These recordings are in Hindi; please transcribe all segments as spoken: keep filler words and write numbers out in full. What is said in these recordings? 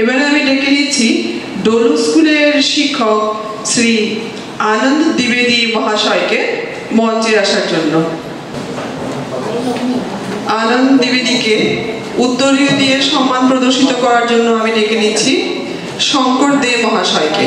এবারে আমি ডেকে নিচ্ছি ডোলো স্কুলের শিক্ষক শ্রী आनंद द्विवेदी महाशय के मंचे आसार जन्य आनंद द्विवेदी के उत्तरीय दिए सम्मान प्रदर्शित करार जन्य आमी डेके निচ্ছি शंकर दे महाशय के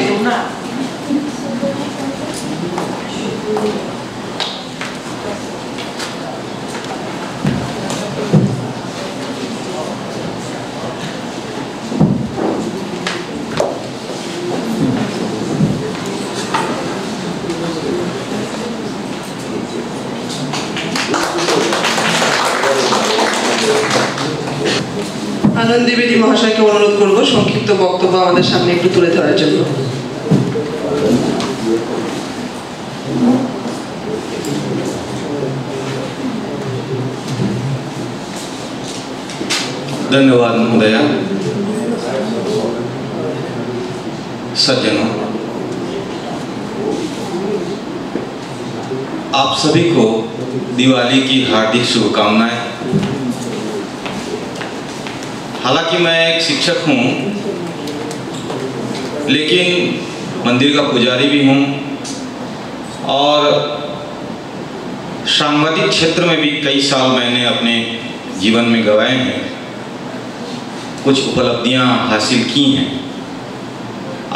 आनंद देवी महाशय के अनुरोध करब संक्षिप्त बक्तव्य आमादेर सामने एकटु तुले धरार जन्य। धन्यवाद महोदया। सज्जनों, आप सभी को दिवाली की हार्दिक शुभकामनाएं। हालांकि मैं एक शिक्षक हूँ, लेकिन मंदिर का पुजारी भी हूँ और सांगठनिक क्षेत्र में भी कई साल मैंने अपने जीवन में गंवाए हैं, कुछ उपलब्धियाँ हासिल की हैं।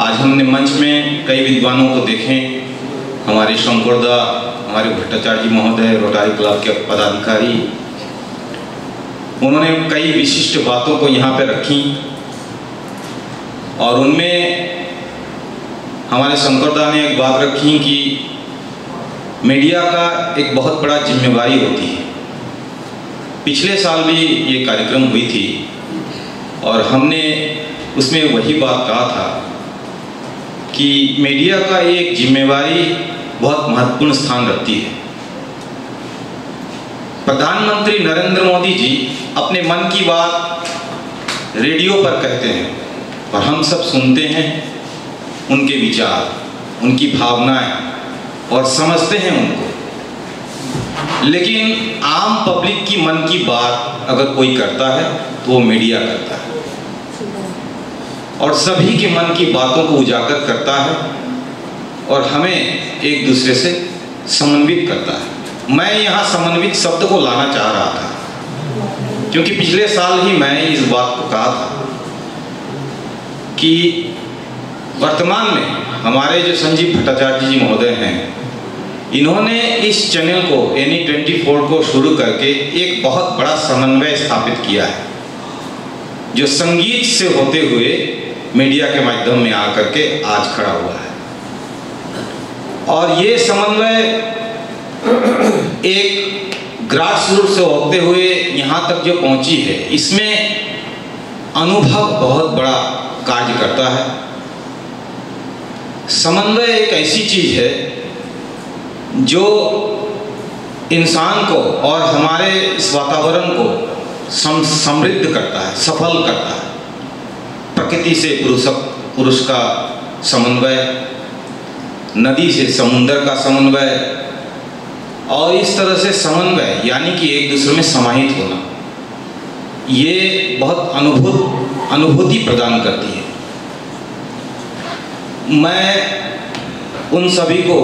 आज हमने मंच में कई विद्वानों को देखे, हमारे श्रंगारदा, हमारे भट्टाचार्य महोदय, रोटारी क्लब के पदाधिकारी, उन्होंने कई विशिष्ट बातों को यहाँ पे रखी और उनमें हमारे शंकरदा ने एक बात रखी कि मीडिया का एक बहुत बड़ा जिम्मेदारी होती है। पिछले साल भी ये कार्यक्रम हुई थी और हमने उसमें वही बात कहा था कि मीडिया का एक जिम्मेदारी बहुत महत्वपूर्ण स्थान रखती है। प्रधानमंत्री नरेंद्र मोदी जी अपने मन की बात रेडियो पर कहते हैं और हम सब सुनते हैं उनके विचार, उनकी भावनाएं और समझते हैं उनको, लेकिन आम पब्लिक की मन की बात अगर कोई करता है तो वो मीडिया करता है और सभी के मन की बातों को उजागर करता है और हमें एक दूसरे से समन्वित करता है। मैं यहाँ समन्वित शब्द को लाना चाह रहा था क्योंकि पिछले साल ही मैं इस बात को कहा था कि वर्तमान में हमारे जो संजीव भट्टाचार्य जी महोदय हैं, इन्होंने इस चैनल को एनी ट्वेंटी फोर को शुरू करके एक बहुत बड़ा समन्वय स्थापित किया है, जो संगीत से होते हुए मीडिया के माध्यम में आकर के आज खड़ा हुआ है। और ये समन्वय एक ग्रास रूट से होते हुए यहाँ तक जो पहुँची है, इसमें अनुभव बहुत बड़ा कार्य करता है। समन्वय एक ऐसी चीज़ है जो इंसान को और हमारे इस वातावरण को सम समृद्ध करता है, सफल करता है। प्रकृति से पुरुष पुरुष का समन्वय, नदी से समुंदर का समन्वय और इस तरह से समन्वय यानी कि एक दूसरे में समाहित होना, ये बहुत अनुभूत अनुभूति प्रदान करती है। मैं उन सभी को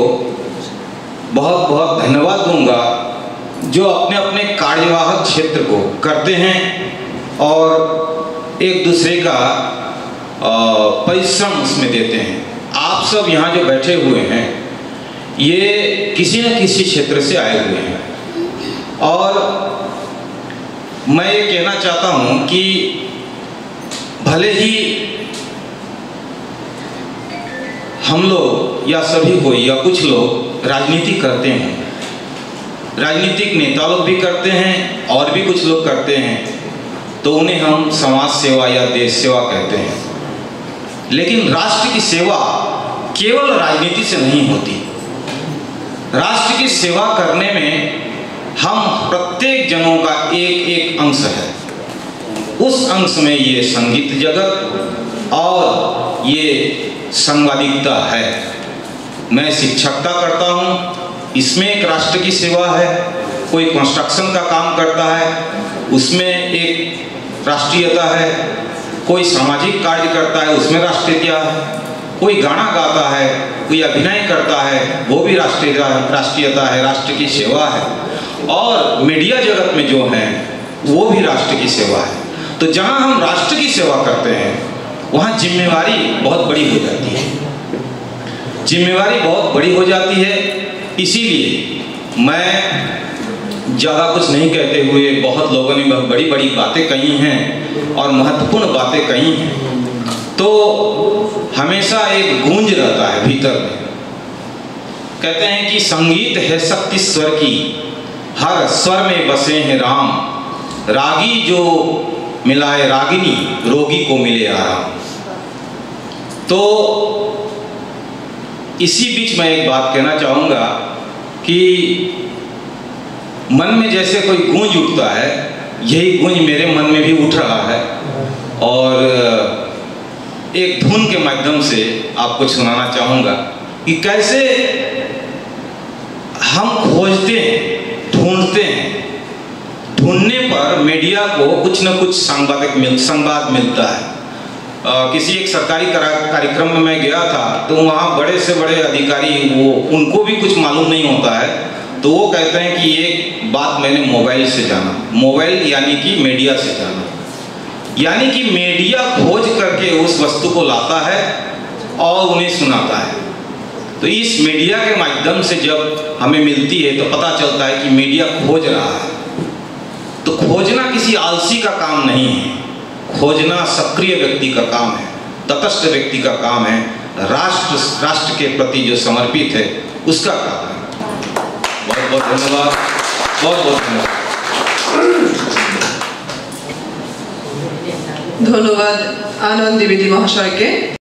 बहुत बहुत धन्यवाद दूंगा जो अपने अपने कार्यवाहक क्षेत्र को करते हैं और एक दूसरे का परिश्रम उसमें देते हैं। आप सब यहाँ जो बैठे हुए हैं, ये किसी न किसी क्षेत्र से आए हुए हैं और मैं ये कहना चाहता हूँ कि भले ही हम लोग या सभी कोई या कुछ लोग राजनीति करते हैं, राजनीतिक नेता लोग भी करते हैं और भी कुछ लोग करते हैं, तो उन्हें हम समाज सेवा या देश सेवा कहते हैं, लेकिन राष्ट्र की सेवा केवल राजनीति से नहीं होती। राष्ट्र की सेवा करने में हम प्रत्येक जनों का एक एक अंश है। उस अंश में ये संगीत जगत और ये संवादिकता है। मैं शिक्षकता करता हूँ, इसमें एक राष्ट्र की सेवा है। कोई कंस्ट्रक्शन का काम करता है, उसमें एक राष्ट्रीयता है। कोई सामाजिक कार्य करता है उसमें राष्ट्रीयता है, कोई गाना गाता है, कोई अभिनय करता है वो भी राष्ट्रीयता राष्ट्रीयता है, राष्ट्र की सेवा है। और मीडिया जगत में जो है वो भी राष्ट्र की सेवा है। तो जहाँ हम राष्ट्र की सेवा करते हैं वहाँ जिम्मेवारी बहुत बड़ी हो जाती है, जिम्मेवारी बहुत बड़ी हो जाती है। इसीलिए मैं ज़्यादा कुछ नहीं कहते हुए, बहुत लोगों ने बड़ी बड़ी बातें कही हैं और महत्वपूर्ण बातें कही हैं, तो हमेशा एक गूंज रहता है भीतर में। कहते हैं कि संगीत है शक्ति स्वर की, हर स्वर में बसे हैं राम, रागी जो मिलाए रागिनी, रोगी को मिले आराम। तो इसी बीच मैं एक बात कहना चाहूँगा कि मन में जैसे कोई गूंज उठता है, यही गूंज मेरे मन में भी उठ रहा है और एक धुन के माध्यम से आपको सुनाना चाहूँगा कि कैसे हम खोजते हैं, ढूंढते हैं, ढूंढने पर मीडिया को कुछ न कुछ संवादक मिल संवाद मिलता है। आ, किसी एक सरकारी कार्यक्रम में मैं गया था, तो वहाँ बड़े से बड़े अधिकारी, वो उनको भी कुछ मालूम नहीं होता है, तो वो कहते हैं कि ये बात मैंने मोबाइल से जाना, मोबाइल यानी कि मीडिया से जाना, यानी कि मीडिया खोज करके उस वस्तु को लाता है और उन्हें सुनाता है। तो इस मीडिया के माध्यम से जब हमें मिलती है तो पता चलता है कि मीडिया खोज रहा है। तो खोजना किसी आलसी का काम नहीं है, खोजना सक्रिय व्यक्ति का काम है, तटस्थ व्यक्ति का काम है, राष्ट्र राष्ट्र के प्रति जो समर्पित है उसका काम है। बहुत बहुत धन्यवाद, बहुत बहुत धन्यवाद, धन्यवाद आनंद देवी महाशय के।